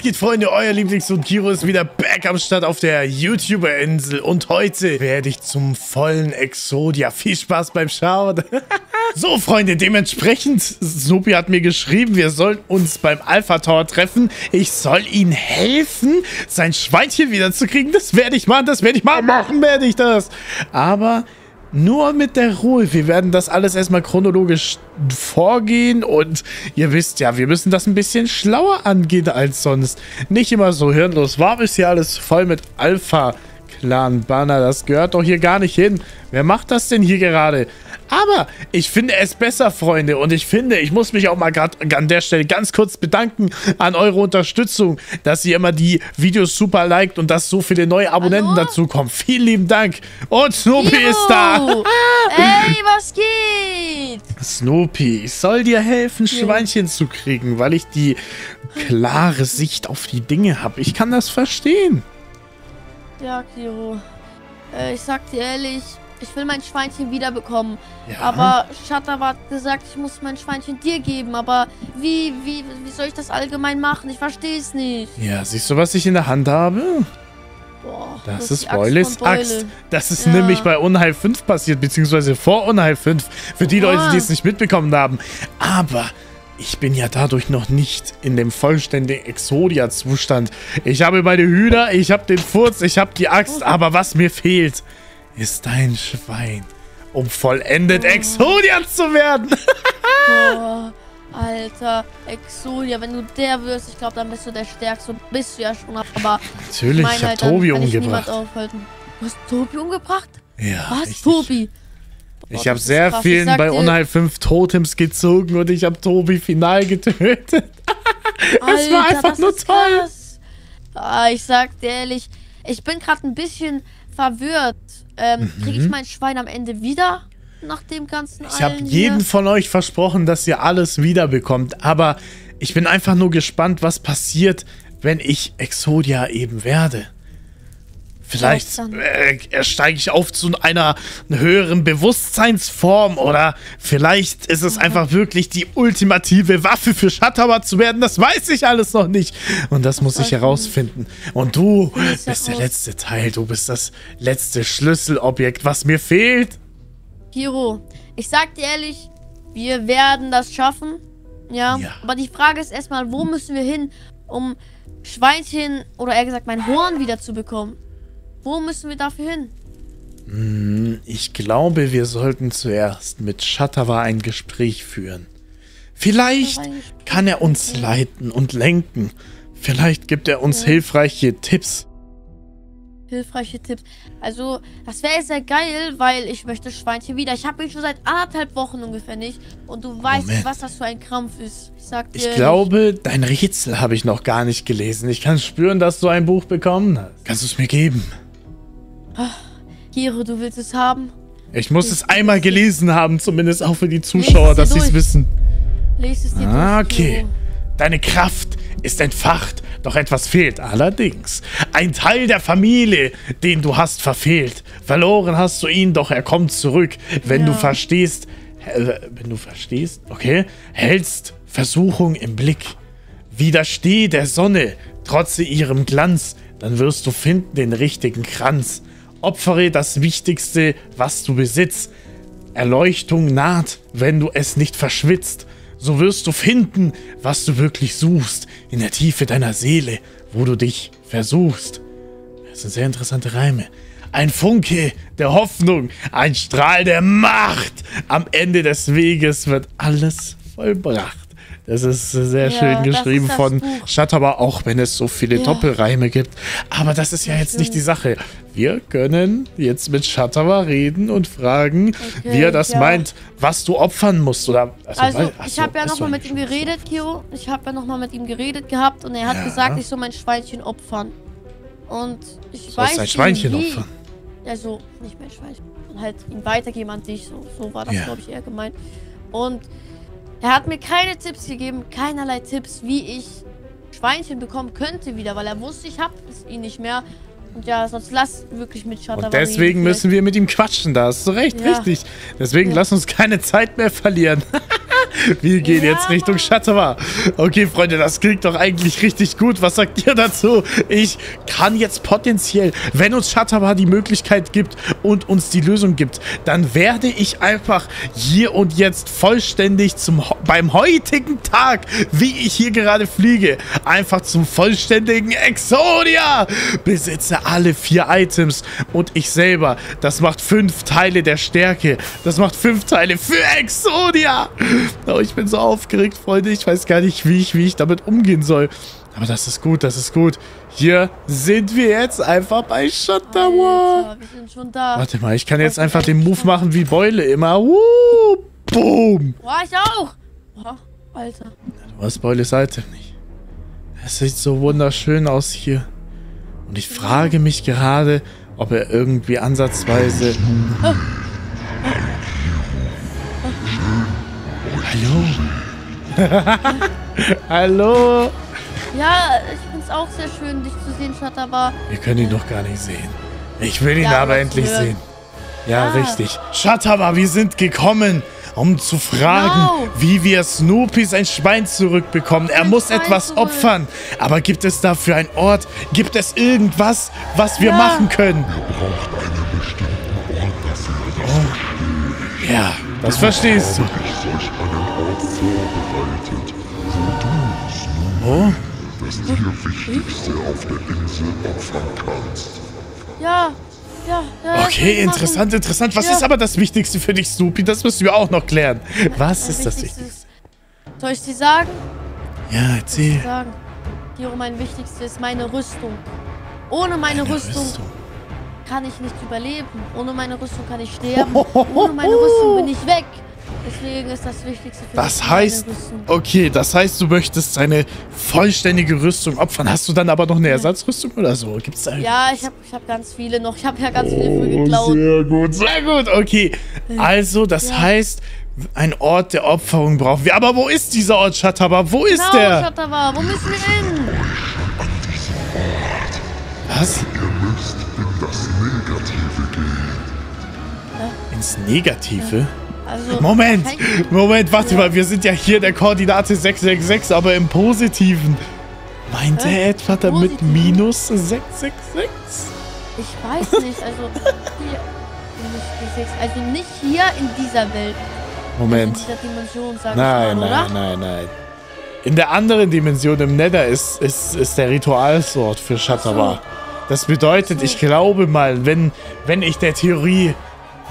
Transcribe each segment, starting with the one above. Was geht, Freunde? Euer Lieblings- und Kiro ist wieder back am Start auf der YouTuber Insel. Und heute werde ich zum vollen Exodia. Viel Spaß beim Schauen. So, Freunde, dementsprechend, Snoopy hat mir geschrieben, wir sollen uns beim Alpha Tower treffen. Ich soll ihm helfen, sein Schweinchen wiederzukriegen. Das werde ich machen, machen werde ich das. Aber nur mit der Ruhe. Wir werden das alles erstmal chronologisch vorgehen und ihr wisst ja, wir müssen das ein bisschen schlauer angehen als sonst. Nicht immer so hirnlos. Warum ist hier alles voll mit Alpha-Clan-Banner? Das gehört doch hier gar nicht hin. Wer macht das denn hier gerade? Aber ich finde es besser, Freunde. Und ich finde, ich muss mich auch mal gerade an der Stelle ganz kurz bedanken an eure Unterstützung, dass ihr immer die Videos super liked und dass so viele neue Abonnenten dazukommen. Vielen lieben Dank. Und Snoopy ist da. Ey, was geht? Snoopy, ich soll dir helfen, Schweinchen zu kriegen, weil ich die klare Sicht auf die Dinge habe. Ich kann das verstehen. Ja, Kiro. Ich sag dir ehrlich, ich will mein Schweinchen wiederbekommen, ja. Aber Shattawar hat gesagt, ich muss mein Schweinchen dir geben, aber wie soll ich das allgemein machen? Ich verstehe es nicht. Ja, siehst du, was ich in der Hand habe? Boah, das ist Beules Axt. Das ist nämlich bei Unheil 5 passiert, beziehungsweise vor Unheil 5, für die Leute, die es nicht mitbekommen haben. Aber ich bin ja dadurch noch nicht in dem vollständigen Exodia-Zustand. Ich habe meine Hühner, ich habe den Furz, ich habe die Axt, aber was mir fehlt, ist dein Schwein, um vollendet Exodia zu werden. Boah, Alter, Exodia, wenn du der wirst, ich glaube, dann bist du der Stärkste. Bist du ja schon, aber natürlich, ich habe Tobi umgebracht. Du hast Tobi umgebracht? Ja. Was, Tobi? Ich habe sehr vielen bei Unheil 5 Totems gezogen und ich habe Tobi final getötet. Es war einfach nur toll. Ich sag dir ehrlich, ich bin gerade ein bisschen verwirrt. Kriege ich mein Schwein am Ende wieder? Nach dem ganzen Ich habe jedem von euch versprochen, dass ihr alles wiederbekommt. Aber ich bin einfach nur gespannt, was passiert, wenn ich Exodia eben werde. Vielleicht steige ich auf zu einer höheren Bewusstseinsform oder vielleicht ist es einfach wirklich die ultimative Waffe für Shattawar zu werden. Das weiß ich alles noch nicht. Und das muss ich herausfinden. Und du bist der letzte Teil. Du bist das letzte Schlüsselobjekt, was mir fehlt. Kiro, ich sag dir ehrlich, wir werden das schaffen. Ja. Aber die Frage ist erstmal, wo müssen wir hin, um Schweinchen oder eher gesagt mein Horn wieder zu bekommen? Wo müssen wir dafür hin? Ich glaube, wir sollten zuerst mit Shattawar ein Gespräch führen. Vielleicht kann er uns leiten und lenken. Vielleicht gibt er uns hilfreiche Tipps. Hilfreiche Tipps. Also, das wäre sehr geil, weil ich möchte Schweinchen wieder. Ich habe ihn schon seit 1,5 Wochen ungefähr nicht. Und du weißt nicht, was das für ein Krampf ist. Ich sag dir, ich glaube, dein Rätsel habe ich noch gar nicht gelesen. Ich kann spüren, dass du ein Buch bekommen hast. Kannst du es mir geben? Kiro, du willst es haben? Ich muss es einmal gelesen haben, zumindest auch für die Zuschauer, dass sie es wissen. Lest es dir durch, Kiro. Deine Kraft ist entfacht, doch etwas fehlt. Allerdings, ein Teil der Familie, den du hast, verfehlt. Verloren hast du ihn, doch er kommt zurück. Wenn du verstehst, hältst Versuchung im Blick. Widersteh der Sonne, trotze ihrem Glanz, dann wirst du finden den richtigen Kranz. Opfere das Wichtigste, was du besitzt. Erleuchtung naht, wenn du es nicht verschwitzt. So wirst du finden, was du wirklich suchst, in der Tiefe deiner Seele, wo du dich versuchst. Das sind sehr interessante Reime. Ein Funke der Hoffnung, ein Strahl der Macht. Am Ende des Weges wird alles vollbracht. Das ist sehr schön geschrieben von Shattawar, auch wenn es so viele Doppelreime gibt. Aber das ist ja jetzt nicht die Sache. Wir können jetzt mit Shattawar reden und fragen, wie er das meint, was du opfern musst. Oder, ich habe ja nochmal mit ihm geredet, Kiro. Ich habe ja nochmal mit ihm geredet gehabt und er hat gesagt, ich soll mein Schweinchen opfern. Und ich weiß nicht, opfern? Also, nicht mein Schweinchen. Und halt ihm weitergeben an dich. So war das, glaube ich, eher gemeint. Und er hat mir keine Tipps gegeben, keinerlei Tipps, wie ich Schweinchen bekommen könnte wieder, weil er wusste, ich habe es ihn nicht mehr. Und ja, sonst lass wirklich mit Shattawar. Und deswegen müssen wir mit ihm quatschen, da hast du recht, richtig. Deswegen lass uns keine Zeit mehr verlieren. Wir gehen jetzt Richtung Shattawar. Okay, Freunde, das klingt doch eigentlich richtig gut. Was sagt ihr dazu? Ich kann jetzt potenziell, wenn uns Shattawar die Möglichkeit gibt und uns die Lösung gibt, dann werde ich einfach hier und jetzt vollständig beim heutigen Tag, wie ich hier gerade fliege, einfach zum vollständigen Exodia. Besitze alle 4 Items und ich selber. Das macht 5 Teile der Stärke. Das macht 5 Teile für Exodia. Oh, ich bin so aufgeregt, Freunde. Ich weiß gar nicht, wie ich damit umgehen soll. Aber das ist gut, das ist gut. Hier sind wir jetzt einfach bei Shattawar. Wir sind schon da. Warte mal, ich kann jetzt einfach den Move machen wie Beule immer. Boom. Boah, ich auch. Boah, Alter. Du hast Beules Item nicht. Es sieht so wunderschön aus hier. Und ich frage mich gerade, ob er irgendwie ansatzweise... Oh. Hallo. Hallo. Ja, ich find's auch sehr schön, dich zu sehen, Shattawar. Wir können ihn noch gar nicht sehen. Ich will ihn aber endlich sehen. Ja, richtig. Shattawar, wir sind gekommen, um zu fragen, wie wir Snoopy sein Schwein zurückbekommen. Er muss etwas opfern. Aber gibt es dafür einen Ort? Gibt es irgendwas, was wir machen können? Er braucht einen bestimmten Ort dafür. Das verstehe ich. Ja, das verstehst du. Ich habe euch einen Ort vorbereitet, wo du, Snoopy, das dir Wichtigste auf der Insel opfern kannst. Ja. Okay, interessant. Was ist aber das Wichtigste für dich, Snoopy? Das müssen wir auch noch klären. Was ist das Wichtigste? Soll ich dir sagen? Ja, erzähl. Diro, mein Wichtigste ist meine Rüstung. Ohne meine Rüstung kann ich nicht überleben. Ohne meine Rüstung kann ich sterben. Ohne meine Rüstung bin ich weg. Deswegen ist das Wichtigste für mich meine Rüstung. Okay, das heißt, du möchtest deine vollständige Rüstung opfern. Hast du dann aber noch eine Ersatzrüstung oder so? Gibt's da ich hab ganz viele noch. Ich habe ja ganz viele früh geklaut. Sehr gut. Okay, also das heißt, ein Ort der Opferung brauchen wir. Aber wo ist dieser Ort, Shattawar? Wo ist der? Shattawar, wo müssen wir hin? Was? Ihr müsst in das Negative gehen. Ins Negative? Also, Moment, warte mal, wir sind ja hier der Koordinate 666, aber im Positiven. Meint er etwa damit minus 666? Ich weiß nicht, also hier, also nicht hier in dieser Welt. Moment. In dieser Dimension, sag ich mal, oder? Nein. In der anderen Dimension, im Nether, ist der Ritualsort für Shattawar. Das bedeutet, ich glaube mal, wenn ich der Theorie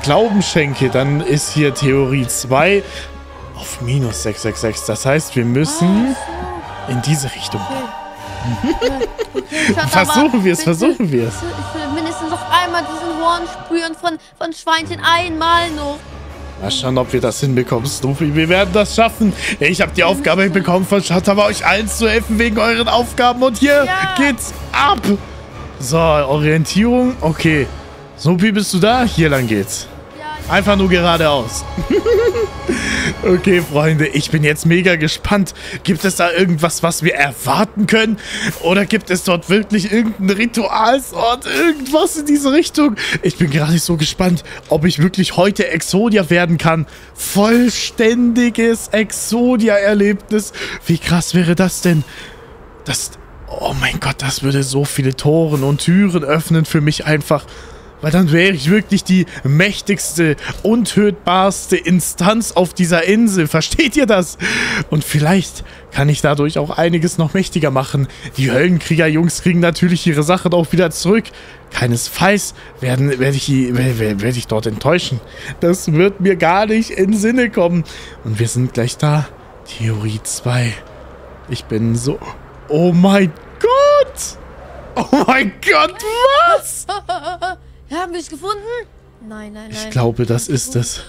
Glauben schenke, dann ist hier Theorie 2 auf minus 666. Das heißt, wir müssen in diese Richtung gehen. Okay. Versuchen wir es. Ich will mindestens noch einmal diesen Horn spüren von Schweinchen. Einmal noch. Mal schauen, ob wir das hinbekommen, Snoopy. Wir werden das schaffen. Ich habe die Aufgabe bekommen von Shattawar, euch allen zu helfen wegen euren Aufgaben. Und hier geht's ab. So, Orientierung. Okay. Snoopy, bist du da? Hier lang geht's. Einfach nur geradeaus. Okay, Freunde, ich bin jetzt mega gespannt. Gibt es da irgendwas, was wir erwarten können? Oder gibt es dort wirklich irgendeinen Ritualsort? Irgendwas in diese Richtung? Ich bin gerade so gespannt, ob ich wirklich heute Exodia werden kann. Vollständiges Exodia-Erlebnis. Wie krass wäre das denn? Oh mein Gott, das würde so viele Toren und Türen öffnen für mich einfach. Weil dann wäre ich wirklich die mächtigste, untötbarste Instanz auf dieser Insel. Versteht ihr das? Und vielleicht kann ich dadurch auch einiges noch mächtiger machen. Die Höllenkrieger-Jungs kriegen natürlich ihre Sachen auch wieder zurück. Keinesfalls werde ich dort enttäuschen. Das wird mir gar nicht in den Sinne kommen. Und wir sind gleich da. Theorie 2. Ich bin so... Oh mein Gott! Oh mein Gott, was? Haben wir es gefunden? Nein. Ich glaube, das ist es.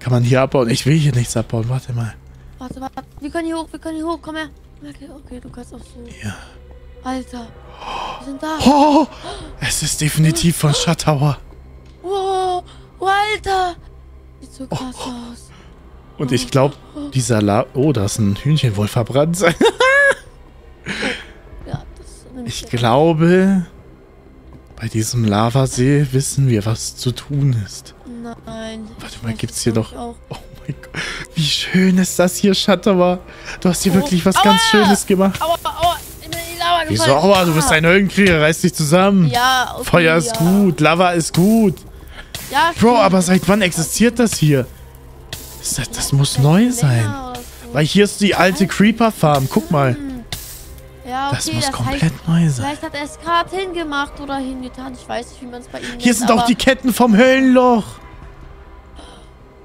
Kann man hier abbauen? Ich will hier nichts abbauen. Warte mal. Warte. Wir können hier hoch. Komm her. Okay, du kannst auch so. Ja. Alter. Wir sind da. Oh, es ist definitiv von Shattawar. Wow. Alter. Sieht so krass aus. Und ich glaube, dieser Oh, da ist ein Hühnchen wohl verbrannt. Ja, das nimmt ich glaube... Bei diesem Lavasee wissen wir, was zu tun ist. Nein. Warte mal, gibt's hier noch... Oh mein mein Gott. Wie schön ist das hier, Shattawar. Du hast hier wirklich was ganz Schönes gemacht. Wieso Aua? Du bist ein Höllenkrieger. Reiß dich zusammen. Ja, okay, Feuer ist gut. Lava ist gut. Ja, Bro, aber seit wann existiert das hier? Das muss neu sein. Weil hier ist die alte Creeper-Farm. Guck mal. Ja, okay, das muss komplett neu sein. Vielleicht hat er es gerade hingemacht oder hingetan. Ich weiß nicht, wie man es bei ihm nennt. Hier sind auch die Ketten vom Höllenloch.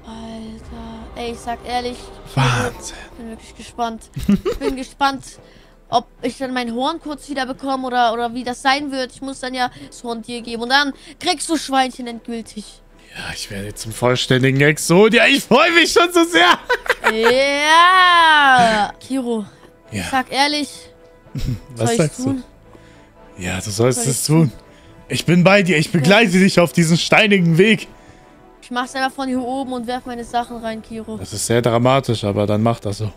Alter. Ey, ich sag ehrlich. Wahnsinn. Ich bin wirklich gespannt. Ich bin gespannt, ob ich dann mein Horn kurz wieder bekomme oder wie das sein wird. Ich muss dann ja das Horn dir geben. Und dann kriegst du Schweinchen endgültig. Ja, ich werde jetzt zum vollständigen Exodia. Ich freue mich schon so sehr. Ja. Kiro, ich sag ehrlich. Was sagst du? Ja, du sollst es tun. Ich bin bei dir. Ich begleite dich auf diesen steinigen Weg. Ich mach's einfach von hier oben und werf meine Sachen rein, Kiro. Das ist sehr dramatisch, aber dann mach das so.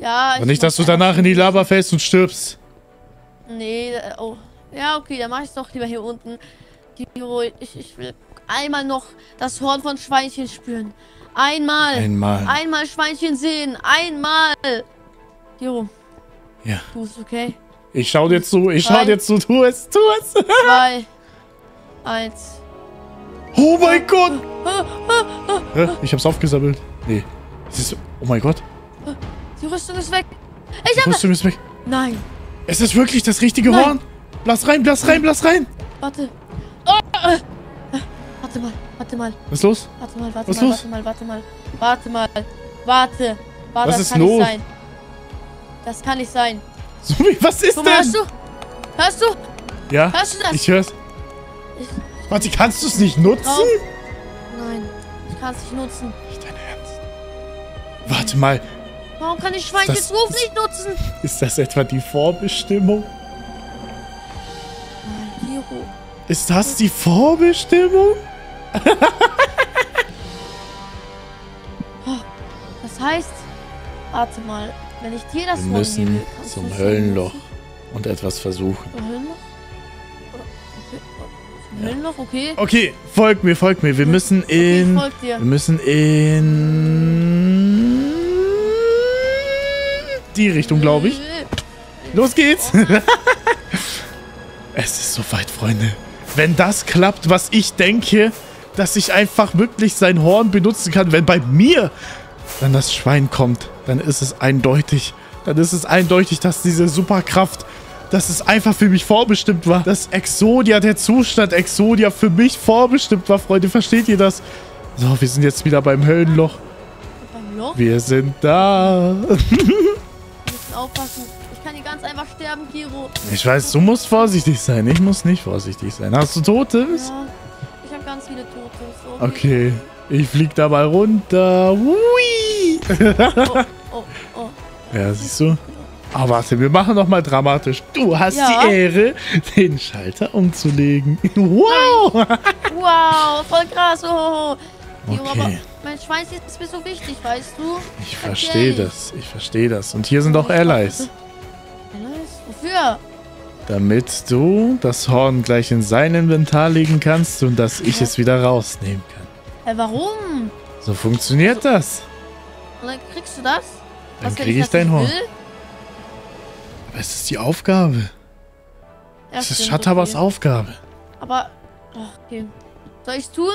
Ja, ich. Und nicht, dass du danach in die Lava fällst und stirbst. Nee, ja, okay, dann mach ich's doch lieber hier unten. Kiro, ich will einmal noch das Horn von Schweinchen spüren. Einmal Schweinchen sehen. Einmal. Kiro. Ja. Du bist okay. Ich schau dir zu, tu es, Drei, eins. Oh mein Gott! Ich hab's aufgesammelt. Nee. Es ist, oh mein Gott. Die Rüstung ist weg. Die Rüstung ist weg. Nein. Es ist wirklich das richtige Horn. Blass rein, blass rein. Warte. Warte mal. Was ist los? Warte mal. Was ist los? Das kann nicht sein. Snoopy, was ist denn? Hörst du? Ja. Hörst du das? Ich hör's. Warte, kannst du es nicht nutzen? Nein, ich kann es nicht nutzen. Nicht dein Ernst. Warte mal. Warum kann ich Schweinchens Ruf nicht nutzen? Ist das etwa die Vorbestimmung? Nein, Kiro. Ist das die Vorbestimmung? Das heißt, warte mal. Wenn ich dir das Wir müssen gebe, zum Höllenloch und etwas versuchen. Höllenloch, okay. Okay, folgt mir. Wir müssen in. Wir müssen in die Richtung, glaube ich. Los geht's! Es ist soweit, Freunde. Wenn das klappt, was ich denke, dass ich einfach wirklich sein Horn benutzen kann, wenn bei mir dann das Schwein kommt, dann ist es eindeutig. Dann ist es eindeutig, dass diese Superkraft, dass es einfach für mich vorbestimmt war. Dass Exodia, der Zustand Exodia für mich vorbestimmt war, Freunde. Versteht ihr das? So, wir sind jetzt wieder beim Höllenloch. Beim Loch? Wir sind da. Wir müssen aufpassen. Ich kann hier ganz einfach sterben, Kiro. Ich weiß, du musst vorsichtig sein. Ich muss nicht vorsichtig sein. Hast du Totems? Ja, ich habe ganz viele Totems. Okay. Ich flieg dabei runter. Hui! Ja, siehst du? Aber warte, wir machen nochmal dramatisch. Du hast die Ehre, den Schalter umzulegen. Wow! Nein. Wow, voll krass. Okay. Aber mein Schweinchen ist mir so wichtig, weißt du? Ich verstehe das. Und hier sind auch Allies. Allies? Wofür? Damit du das Horn gleich in sein Inventar legen kannst und dass ich es wieder rausnehmen kann. Warum? So funktioniert das. Und dann kriegst du das? Dann krieg ich dein Horn. Aber es ist die Aufgabe. Es ist Shattawars Aufgabe. Aber, okay. Soll ich es tun?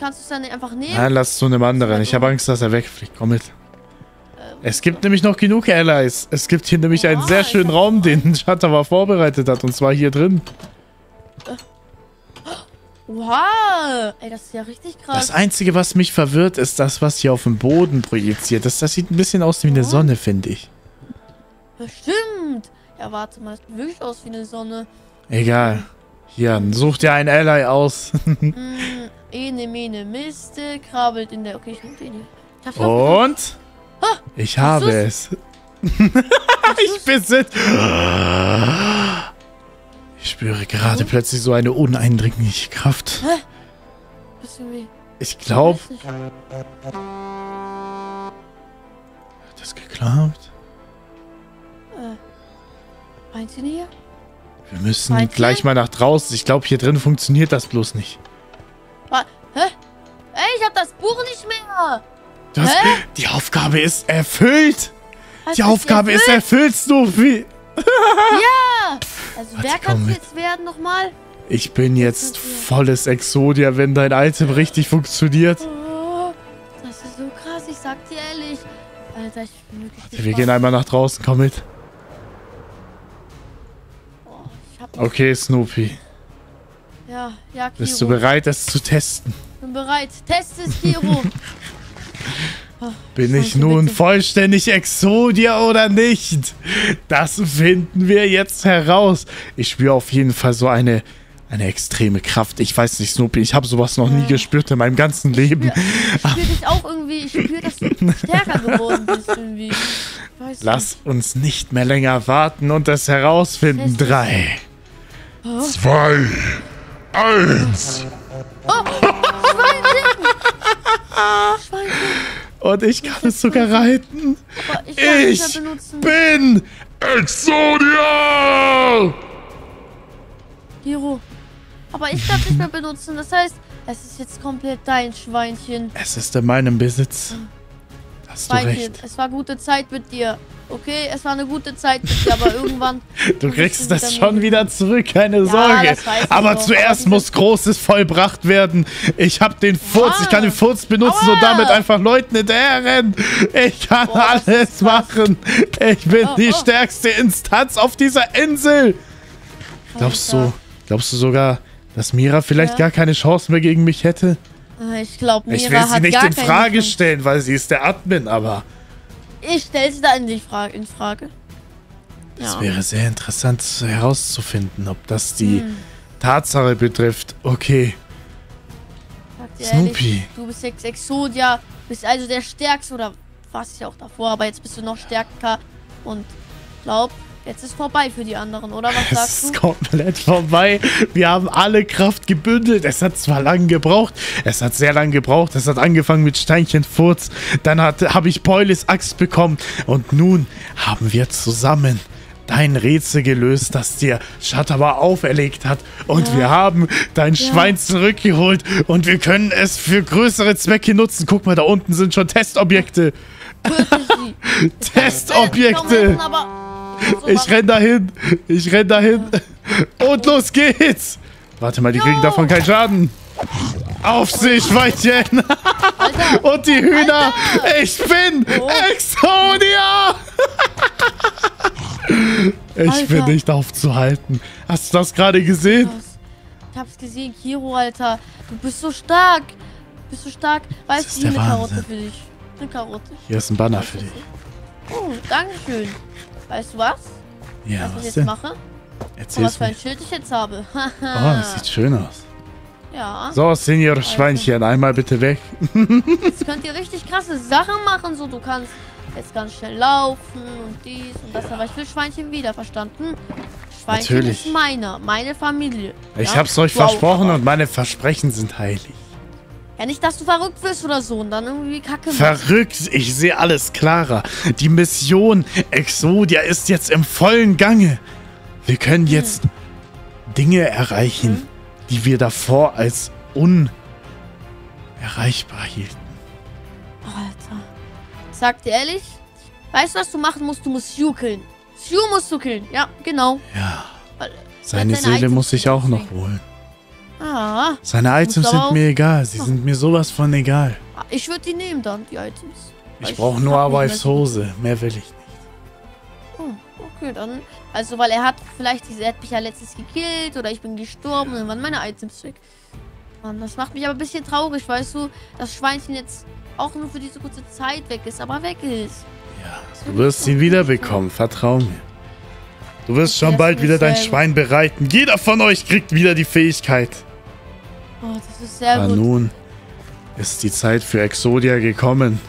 Kannst du es dann einfach nehmen? Nein, lass es zu einem anderen. Ich habe Angst, dass er wegfliegt. Komm mit. Es gibt nämlich noch genug Allies. Es gibt hier nämlich einen sehr schönen Raum, den Shattawar vorbereitet hat. Und zwar hier drin. Wow, ey, das ist ja richtig krass. Das Einzige, was mich verwirrt, ist das, was hier auf dem Boden projiziert ist. Das sieht ein bisschen aus wie eine Sonne, finde ich. Bestimmt. Ja, warte mal, das sieht wirklich aus wie eine Sonne. Egal. Hier, dann such dir einen Ally aus. Ene, mene, miste, krabbelt in der... Okay, ich nehm den hier. Und? Ich habe es. Ich besitze... Ich spüre gerade plötzlich so eine uneindringliche Kraft. Hä? Was für mich? Ich glaube... Hat das geklappt? Meinst du hier? Wir müssen gleich mal nach draußen. Ich glaube, hier drin funktioniert das bloß nicht. Hä? Ey, ich hab das Buch nicht mehr! Das, die Aufgabe ist erfüllt. Die Aufgabe ist erfüllt, Snoopy. Ja. Also wer kann es jetzt werden nochmal? Ich bin jetzt volles Exodia, wenn dein Item richtig funktioniert. Oh, das ist so krass, ich sag dir ehrlich. Alter, ich bin wirklich wir gehen einmal nach draußen, komm mit. Oh, ich hab okay, Snoopy. Ja, ja, Kiro. Bist du bereit, das zu testen? Ich bin bereit. Test es, Kiro. Oh, bin ich nun vollständig Exodia oder nicht? Das finden wir jetzt heraus. Ich spüre auf jeden Fall so eine extreme Kraft. Ich weiß nicht, Snoopy, ich habe sowas noch nie gespürt in meinem ganzen Leben. Ich spüre dich auch irgendwie, ich spüre, dass du stärker geworden bist irgendwie. Lass uns nicht mehr länger warten und das herausfinden. 3, 2, 1. Oh, Schweinsinn! Und ich kann es sogar reiten. Ich bin Exodia! Hiro, aber ich darf nicht mehr benutzen. Das heißt, es ist jetzt komplett dein Schweinchen. Es ist in meinem Besitz. Hast du recht. Es war gute Zeit mit dir. Okay, es war eine gute Zeit mit dir, aber irgendwann... Du kriegst das schon wieder zurück, keine Sorge. Aber zuerst muss Großes vollbracht werden. Ich hab den Furz, ich kann den Furz benutzen und damit einfach Leuten hinterherrennen. Ich kann alles machen. Ich bin die stärkste Instanz auf dieser Insel. Glaubst du sogar, dass Mira vielleicht gar keine Chance mehr gegen mich hätte? Ich glaube, Mira hat gar keine... Ich will sie nicht in Frage stellen, weil sie ist der Admin, aber... Ich stelle sie da in Frage. Das wäre sehr interessant herauszufinden, ob das die Tatsache betrifft. Okay. Snoopy. Ehrlich, du bist jetzt Exodia, bist also der Stärkste oder warst ich auch davor, aber jetzt bist du noch stärker und glaub, jetzt ist vorbei für die anderen, oder? Was sagst du? Es ist komplett vorbei. Wir haben alle Kraft gebündelt. Es hat zwar lang gebraucht. Es hat sehr lang gebraucht. Es hat angefangen mit Steinchenfurz. Dann habe ich Beules Axt bekommen. Und nun haben wir zusammen dein Rätsel gelöst, das dir Shattawar auferlegt hat. Und wir haben dein Schwein zurückgeholt. Und wir können es für größere Zwecke nutzen. Guck mal, da unten sind schon Testobjekte. Testobjekte. Ich renn dahin. Ich renn dahin. Und los geht's. Warte mal, die kriegen davon keinen Schaden. Auf sich, Schweinchen. Und die Hühner. Alter. Ich bin Exodia. Ich bin nicht aufzuhalten. Hast du das gerade gesehen? Ich hab's gesehen, Kiro, Alter. Du bist so stark. Du bist so stark. Weißt du, eine Karotte für dich. Eine Karotte. Hier ist ein Banner für dich. Oh, Dankeschön. Weißt du was? Ja, was ich jetzt mache? Erzähl mir. Was für ein Schild ich jetzt habe. Oh, das sieht schön aus. Ja. So, Senior Schweinchen, einmal bitte weg. Jetzt könnt ihr richtig krasse Sachen machen. So, du kannst jetzt ganz schnell laufen und dies und das. Aber ich will Schweinchen wieder, verstanden? Schweinchen ist meiner, meine Familie. Ich hab's euch versprochen und meine Versprechen sind heilig. Ja, nicht, dass du verrückt wirst oder so und dann irgendwie Kacke machst. Verrückt? Ich sehe alles klarer. Die Mission Exodia ist jetzt im vollen Gange. Wir können jetzt Dinge erreichen, die wir davor als unerreichbar hielten. Alter. Ich sag dir ehrlich, weißt du, was du machen musst? Du musst Hugh killen. Hugh musst du killen. Ja, genau. Ja. Seine Seele muss ich auch noch holen. Ah, seine Items sind mir egal. Sie sind mir sowas von egal. Ich würde die nehmen dann, die Items. Ich brauche nur Awaifs Hose. Mehr will ich nicht. Oh, okay, dann. Also, weil er hat mich ja letztens gekillt oder ich bin gestorben und dann waren meine Items weg. Mann, das macht mich aber ein bisschen traurig, weißt du, dass Schweinchen jetzt auch nur für diese kurze Zeit weg ist, aber weg ist. Ja, du wirst ihn wiederbekommen. Vertrau mir. Du wirst schon bald wieder dein Schwein bereiten. Jeder von euch kriegt wieder die Fähigkeit. Oh, das ist sehr gut. Aber nun ist die Zeit für Exodia gekommen.